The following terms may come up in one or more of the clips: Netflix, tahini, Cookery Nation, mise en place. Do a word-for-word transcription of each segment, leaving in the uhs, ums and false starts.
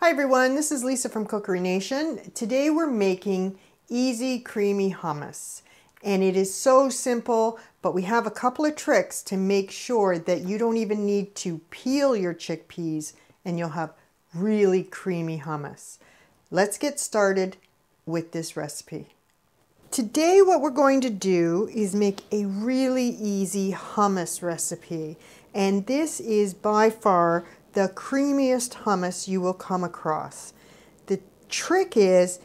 Hi everyone, this is Lisa from Cookery Nation. Today we're making easy creamy hummus, and it is so simple, but we have a couple of tricks to make sure that you don't even need to peel your chickpeas and you'll have really creamy hummus. Let's get started with this recipe. Today what we're going to do is make a really easy hummus recipe, and this is by far the creamiest hummus you will come across. The trick is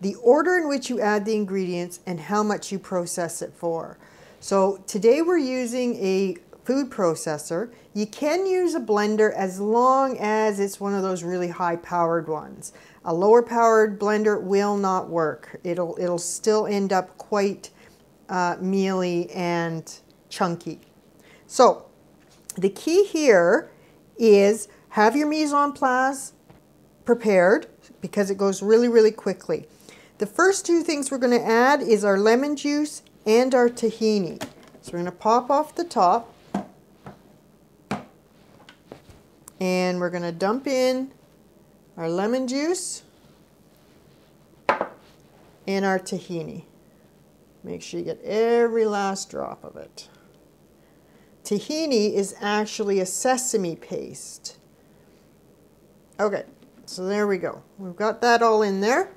the order in which you add the ingredients and how much you process it for. So today we're using a food processor. You can use a blender as long as it's one of those really high powered ones. A lower powered blender will not work. It'll, it'll still end up quite uh, mealy and chunky. So the key here is have your mise en place prepared because it goes really, really quickly. The first two things we're going to add is our lemon juice and our tahini. So we're going to pop off the top and we're going to dump in our lemon juice and our tahini. Make sure you get every last drop of it. Tahini is actually a sesame paste. Okay, so there we go. We've got that all in there.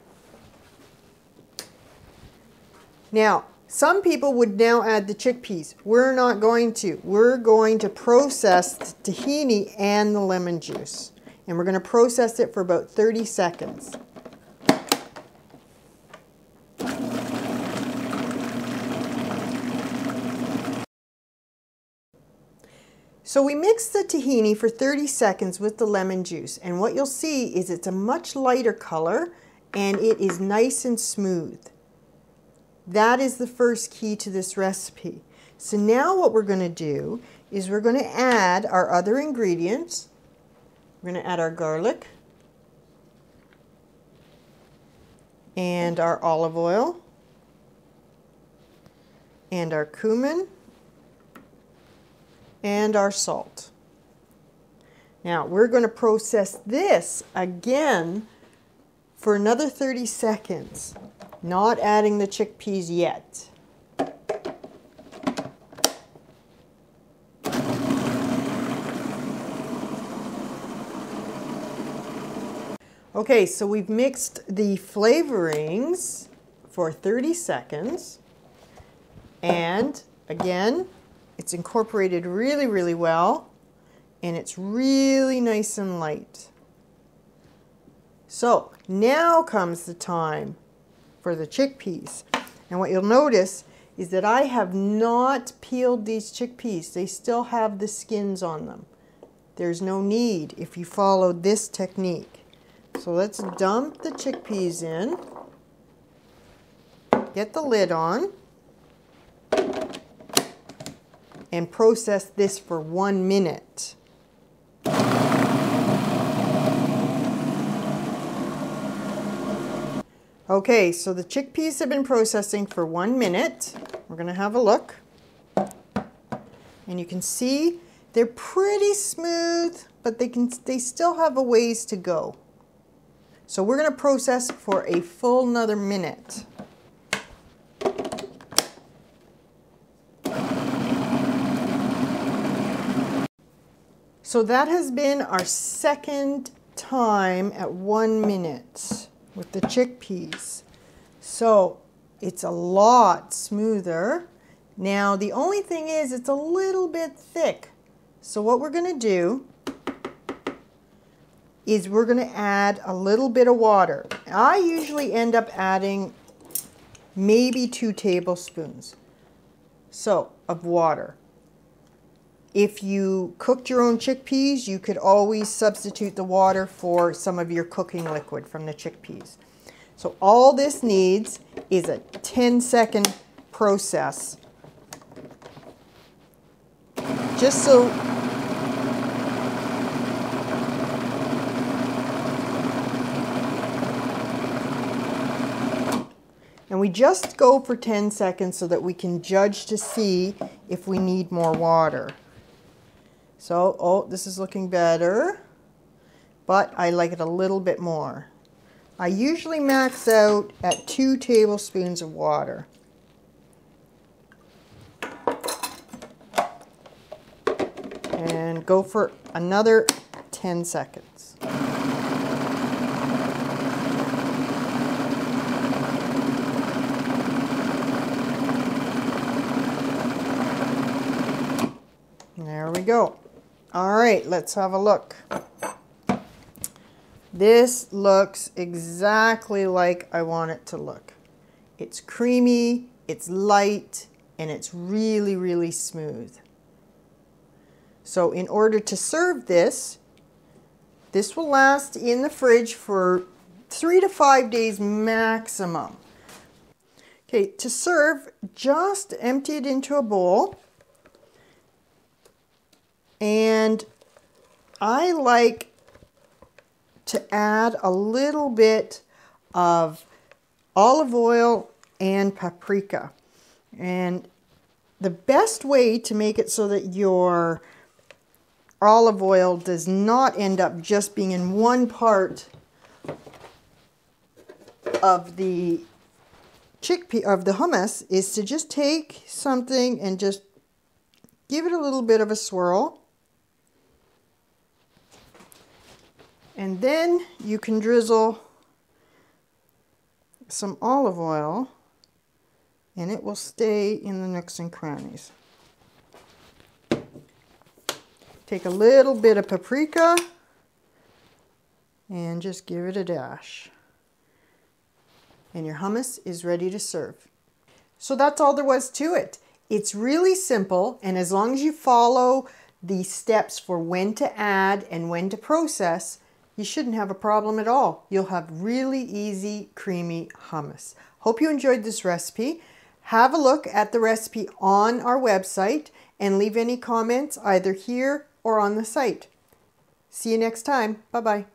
Now, some people would now add the chickpeas. We're not going to. We're going to process the tahini and the lemon juice. And we're going to process it for about thirty seconds. So we mix the tahini for thirty seconds with the lemon juice, and what you'll see is it's a much lighter color and it is nice and smooth. That is the first key to this recipe. So now what we're going to do is we're going to add our other ingredients. We're going to add our garlic and our olive oil and our cumin and our salt. Now we're going to process this again for another thirty seconds, not adding the chickpeas yet. Okay, so we've mixed the flavorings for thirty seconds, and again, it's incorporated really, really well, and it's really nice and light. So now comes the time for the chickpeas. And what you'll notice is that I have not peeled these chickpeas. They still have the skins on them. There's no need if you follow this technique. So let's dump the chickpeas in, get the lid on, and process this for one minute. Okay, so the chickpeas have been processing for one minute. We're going to have a look. And you can see they're pretty smooth, but they can they still have a ways to go. So we're going to process for a full another minute. So that has been our second time at one minute with the chickpeas. So it's a lot smoother. Now the only thing is it's a little bit thick. So what we're going to do is we're going to add a little bit of water. I usually end up adding maybe two tablespoons so of water. If you cooked your own chickpeas, you could always substitute the water for some of your cooking liquid from the chickpeas. So all this needs is a ten second process. Just so And we just go for ten seconds so that we can judge to see if we need more water. So, oh, this is looking better. but I like it a little bit more. I usually max out at two tablespoons of water. And go for another ten seconds. There we go. All right, let's have a look. This looks exactly like I want it to look. It's creamy, it's light, and it's really, really smooth. So in order to serve this, this will last in the fridge for three to five days maximum. Okay, to serve, just empty it into a bowl. And I like to add a little bit of olive oil and paprika. And the best way to make it so that your olive oil does not end up just being in one part of the chickpea, of the hummus, is to just take something and just give it a little bit of a swirl. And then you can drizzle some olive oil and it will stay in the nooks and crannies. Take a little bit of paprika and just give it a dash. And your hummus is ready to serve. So that's all there was to it. It's really simple, and as long as you follow the steps for when to add and when to process, you shouldn't have a problem at all. You'll have really easy, creamy hummus. Hope you enjoyed this recipe. Have a look at the recipe on our website and leave any comments either here or on the site. See you next time. Bye-bye.